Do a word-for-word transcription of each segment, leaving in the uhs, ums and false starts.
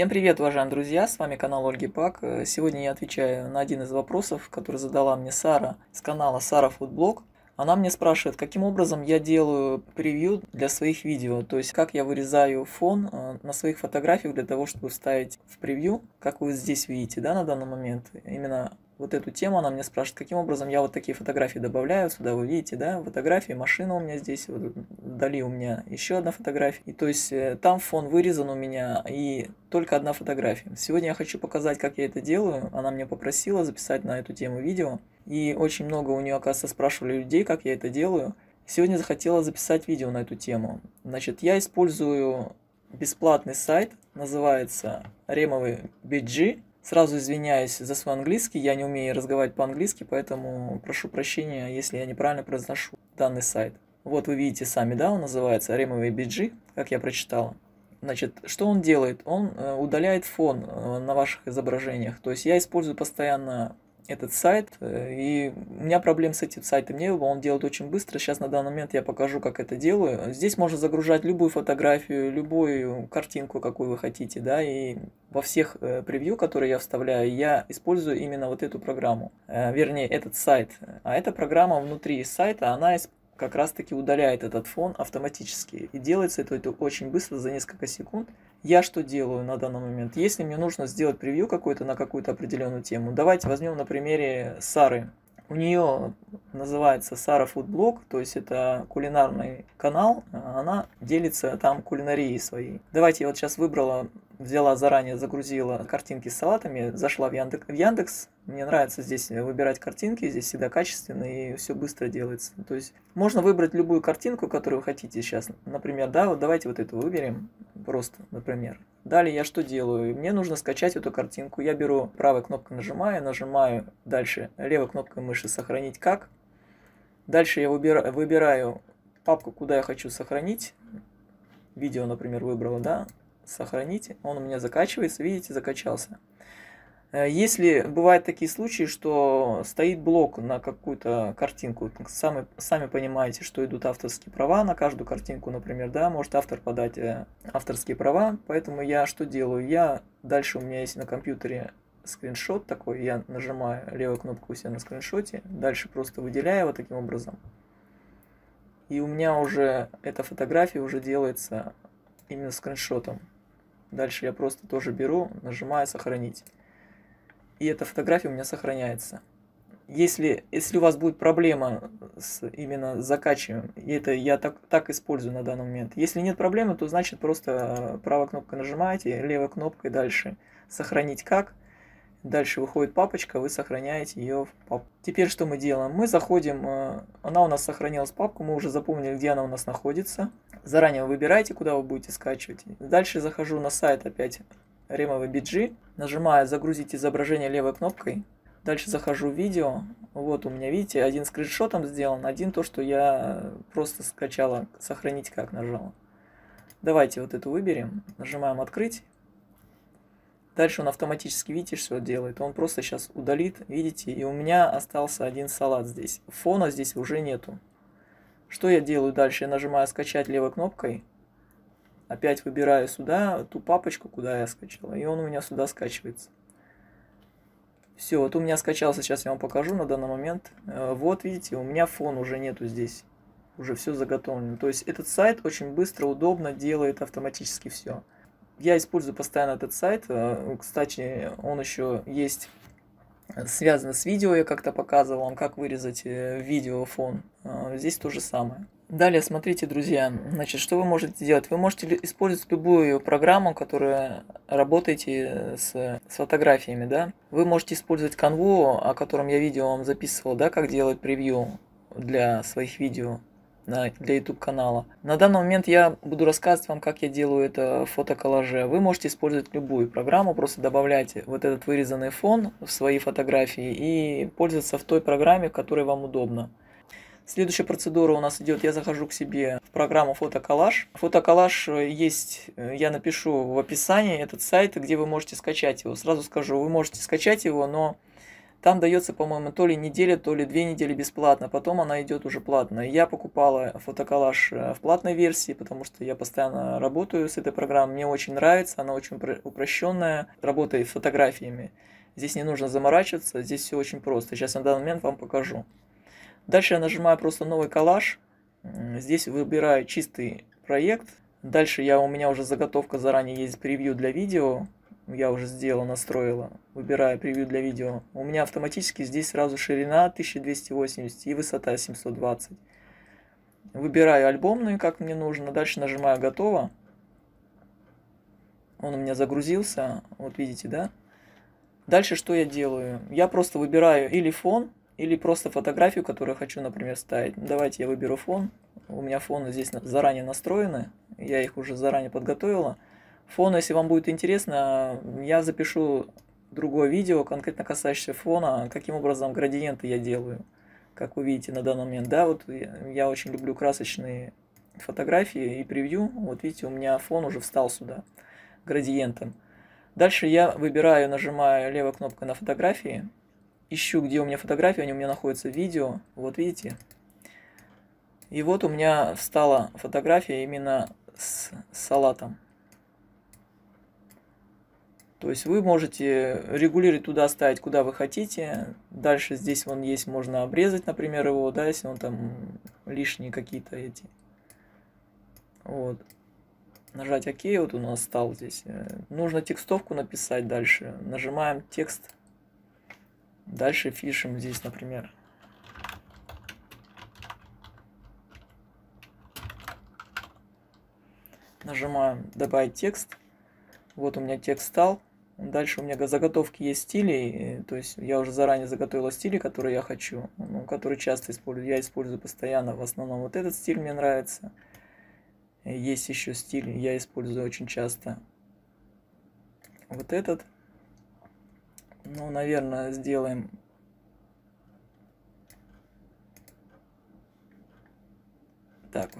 Всем привет, уважаемые друзья, с вами канал Ольги Пак. Сегодня я отвечаю на один из вопросов, который задала мне Сара с канала Сара Фуд Блог. Она мне спрашивает, каким образом я делаю превью для своих видео, то есть как я вырезаю фон на своих фотографиях для того, чтобы вставить в превью, как вы здесь видите, да, на данный момент. Именно вот эту тему она мне спрашивает, каким образом я вот такие фотографии добавляю. Сюда вы видите, да, фотографии, машина у меня здесь, вот вдали у меня еще одна фотография. И то есть там фон вырезан у меня и только одна фотография. Сегодня я хочу показать, как я это делаю. Она меня попросила записать на эту тему видео. И очень много у нее, оказывается, спрашивали людей, как я это делаю. Сегодня захотела записать видео на эту тему. Значит, я использую бесплатный сайт, называется remove.bg. Сразу извиняюсь за свой английский, я не умею разговаривать по-английски, поэтому прошу прощения, если я неправильно произношу данный сайт. Вот вы видите сами, да, он называется remove.bg, как я прочитала. Значит, что он делает? Он удаляет фон на ваших изображениях. То есть я использую постоянно этот сайт, и у меня проблем с этим сайтом не было, он делает очень быстро. Сейчас на данный момент я покажу, как это делаю. Здесь можно загружать любую фотографию, любую картинку, какую вы хотите, да, и во всех превью, которые я вставляю, я использую именно вот эту программу, вернее, этот сайт. А эта программа внутри сайта, она как раз-таки удаляет этот фон автоматически, и делается это, это очень быстро, за несколько секунд. Я что делаю на данный момент? Если мне нужно сделать превью какое-то на какую-то определенную тему, давайте возьмем на примере Сары. У нее называется Сара Фуд Блог, то есть это кулинарный канал, она делится там кулинарией своей. Давайте я вот сейчас выбрала, взяла заранее, загрузила картинки с салатами, зашла в Яндекс. В Яндекс. Мне нравится здесь выбирать картинки, здесь всегда качественно и все быстро делается. То есть можно выбрать любую картинку, которую вы хотите сейчас. Например, да, вот давайте вот эту выберем, просто, например. Далее я что делаю? Мне нужно скачать эту картинку. Я беру правой кнопкой нажимаю, нажимаю дальше левой кнопкой мыши «Сохранить как». Дальше я выбираю, выбираю папку, куда я хочу сохранить. Видео, например, выбрала, да, «Сохранить». Он у меня закачивается, видите, закачался. Если бывают такие случаи, что стоит блок на какую-то картинку, сами, сами понимаете, что идут авторские права на каждую картинку, например, да, может автор подать авторские права, поэтому я что делаю? Я дальше у меня есть на компьютере скриншот такой, я нажимаю левую кнопку у себя на скриншоте, дальше просто выделяю его таким образом, и у меня уже эта фотография уже делается именно скриншотом. Дальше я просто тоже беру, нажимаю «Сохранить». И эта фотография у меня сохраняется. Если, если у вас будет проблема с именно закачиванием, это я так, так использую на данный момент. Если нет проблемы, то значит просто правой кнопкой нажимаете, левой кнопкой дальше «Сохранить как». Дальше выходит папочка, вы сохраняете ее в папку. Теперь что мы делаем? Мы заходим, она у нас сохранилась в папку, мы уже запомнили, где она у нас находится. Заранее выбирайте, куда вы будете скачивать. Дальше захожу на сайт опять remove.bg, нажимаю «Загрузить изображение» левой кнопкой. Дальше захожу в видео. Вот у меня, видите, один скриншотом сделан, один то, что я просто скачала, «Сохранить как» нажала. Давайте вот эту выберем, нажимаем «Открыть». Дальше он автоматически, видите, что делает. Он просто сейчас удалит, видите, и у меня остался один салат здесь. Фона здесь уже нету. Что я делаю дальше? Я нажимаю «Скачать» левой кнопкой. Опять выбираю сюда ту папочку, куда я скачала, и он у меня сюда скачивается. Все, вот у меня скачался, сейчас я вам покажу на данный момент. Вот, видите, у меня фон уже нету здесь. Уже все заготовлено. То есть этот сайт очень быстро, удобно делает автоматически все. Я использую постоянно этот сайт. Кстати, он еще есть связан с видео, я как-то показывал вам, как вырезать видео фон. Здесь то же самое. Далее, смотрите, друзья, значит, что вы можете сделать? Вы можете использовать любую программу, которая работаете с, с фотографиями, да? Вы можете использовать Canva, о котором я видео вам записывал, да, как делать превью для своих видео, для YouTube канала. На данный момент я буду рассказывать вам, как я делаю это в фотоколлаже. Вы можете использовать любую программу, просто добавляйте вот этот вырезанный фон в свои фотографии и пользоваться в той программе, в которой вам удобно. Следующая процедура у нас идет, я захожу к себе в программу фотоколлаж. Фотоколлаж есть, я напишу в описании этот сайт, где вы можете скачать его. Сразу скажу, вы можете скачать его, но Там дается, по-моему, то ли неделя, то ли две недели бесплатно, потом она идет уже платно. Я покупала фотоколлаж в платной версии, потому что я постоянно работаю с этой программой, мне очень нравится, она очень упрощенная, работает с фотографиями. Здесь не нужно заморачиваться, здесь все очень просто. Сейчас на данный момент вам покажу. Дальше я нажимаю просто новый коллаж, здесь выбираю чистый проект. Дальше я, у меня уже заготовка заранее есть превью для видео. Я уже сделала, настроила, выбираю превью для видео. У меня автоматически здесь сразу ширина тысяча двести восемьдесят и высота семьсот двадцать. Выбираю альбомную, как мне нужно. Дальше нажимаю «Готово». Он у меня загрузился. Вот видите, да? Дальше что я делаю? Я просто выбираю или фон, или просто фотографию, которую хочу, например, ставить. Давайте я выберу фон. У меня фоны здесь заранее настроены. Я их уже заранее подготовила. Фон, если вам будет интересно, я запишу другое видео, конкретно касающееся фона, каким образом градиенты я делаю, как вы видите на данный момент. Да, вот я очень люблю красочные фотографии и превью. Вот видите, у меня фон уже встал сюда градиентом. Дальше я выбираю, нажимаю левой кнопкой на фотографии, ищу, где у меня фотографии, они у меня находятся в видео, вот видите. И вот у меня встала фотография именно с салатом. То есть вы можете регулировать туда, ставить, куда вы хотите. Дальше здесь вон есть, можно обрезать, например, его, да, если он там лишние какие-то эти. Вот. Нажать ОК, вот у нас стал здесь. Нужно текстовку написать дальше. Нажимаем текст. Дальше пишем здесь, например. Нажимаем «Добавить текст». Вот у меня текст стал. Дальше у меня заготовки есть стили, то есть я уже заранее заготовила стили, которые я хочу, ну, которые часто использую. Я использую постоянно, в основном вот этот стиль мне нравится. Есть еще стиль, я использую очень часто. Вот этот. Ну, наверное, сделаем... Так,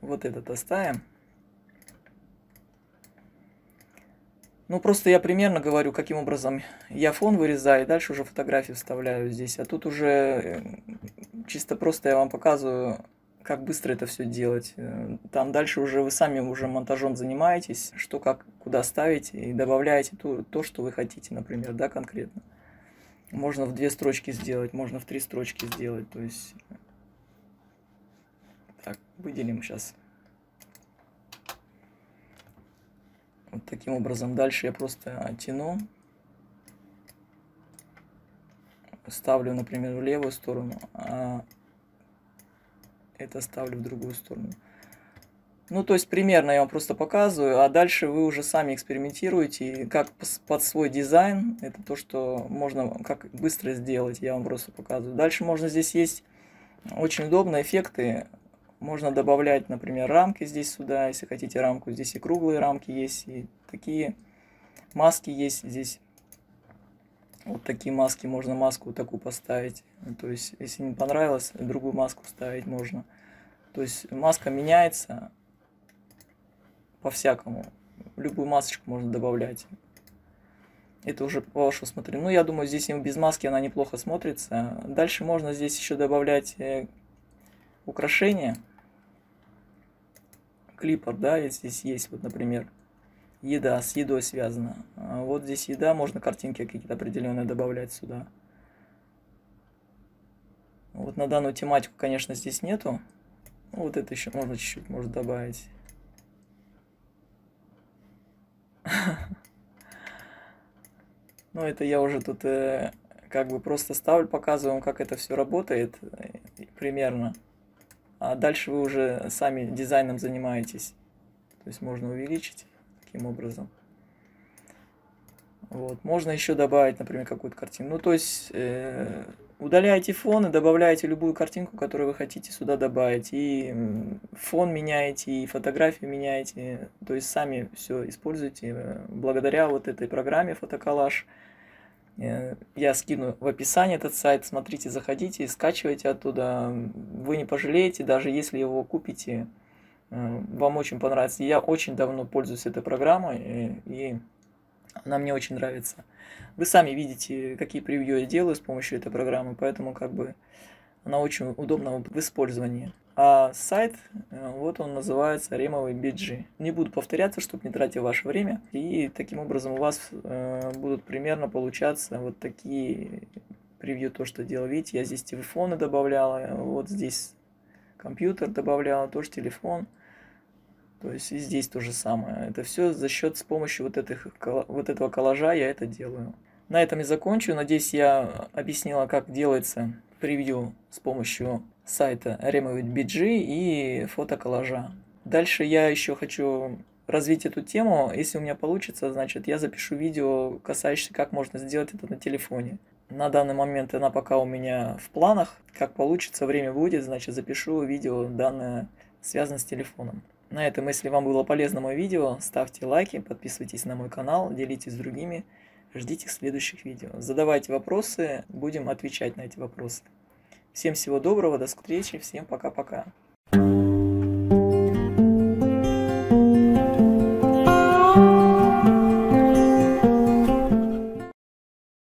вот этот оставим. Ну, просто я примерно говорю, каким образом я фон вырезаю, и дальше уже фотографии вставляю здесь. А тут уже чисто просто я вам показываю, как быстро это все делать. Там дальше уже вы сами уже монтажом занимаетесь, что, как, куда ставить, и добавляете то, то, что вы хотите, например, да, конкретно. Можно в две строчки сделать, можно в три строчки сделать. То есть... Так, выделим сейчас. Вот таким образом. Дальше я просто тяну, ставлю, например, в левую сторону, а это ставлю в другую сторону. Ну, то есть примерно я вам просто показываю, а дальше вы уже сами экспериментируете, как под свой дизайн. Это то, что можно как быстро сделать, я вам просто показываю. Дальше можно, здесь есть очень удобные эффекты. Можно добавлять, например, рамки здесь сюда, если хотите рамку. Здесь и круглые рамки есть, и такие маски есть здесь. Вот такие маски, можно маску такую поставить. То есть, если не понравилось, другую маску ставить можно. То есть, маска меняется по-всякому. Любую масочку можно добавлять. Это уже по вашему смотрю. Ну, я думаю, здесь и без маски она неплохо смотрится. Дальше можно здесь еще добавлять украшения. Клиппер, да, здесь есть, вот, например, еда, с едой связана. Вот здесь еда, можно картинки какие-то определенные добавлять сюда. Вот на данную тематику, конечно, здесь нету. Вот это еще можно чуть-чуть, может, добавить. Ну, это я уже тут как бы просто ставлю, показываю, как это все работает примерно. А дальше вы уже сами дизайном занимаетесь. То есть можно увеличить таким образом. Вот. Можно еще добавить, например, какую-то картину. Ну, то есть э, удаляете фон и добавляете любую картинку, которую вы хотите сюда добавить. И фон меняете, и фотографию меняете. То есть сами все используете. Благодаря вот этой программе «Фотоколлаж». Я скину в описании этот сайт, смотрите, заходите, скачивайте оттуда, вы не пожалеете, даже если его купите, вам очень понравится. Я очень давно пользуюсь этой программой, и Она мне очень нравится. Вы сами видите, какие превью я делаю с помощью этой программы, поэтому как бы она очень удобна в использовании. А сайт, вот он называется remove точка би джи. Не буду повторяться, чтобы не тратить ваше время. И таким образом у вас э, будут примерно получаться вот такие превью, то, что делал. Видите, я здесь телефоны добавляла, вот здесь компьютер добавляла, тоже телефон. То есть и здесь то же самое. Это все за счет, с помощью вот, этих, вот этого коллажа я это делаю. На этом я закончу. Надеюсь, я объяснила, как делается превью с помощью сайта remove точка би джи и фотоколлажа. Дальше я еще хочу развить эту тему. Если у меня получится, значит, я запишу видео, касающееся, как можно сделать это на телефоне. На данный момент она пока у меня в планах. Как получится, время будет, значит, запишу видео, данное связано с телефоном. На этом, если вам было полезно мое видео, ставьте лайки, подписывайтесь на мой канал, делитесь с другими, ждите следующих видео. Задавайте вопросы, будем отвечать на эти вопросы. Всем всего доброго, до встречи, всем пока-пока.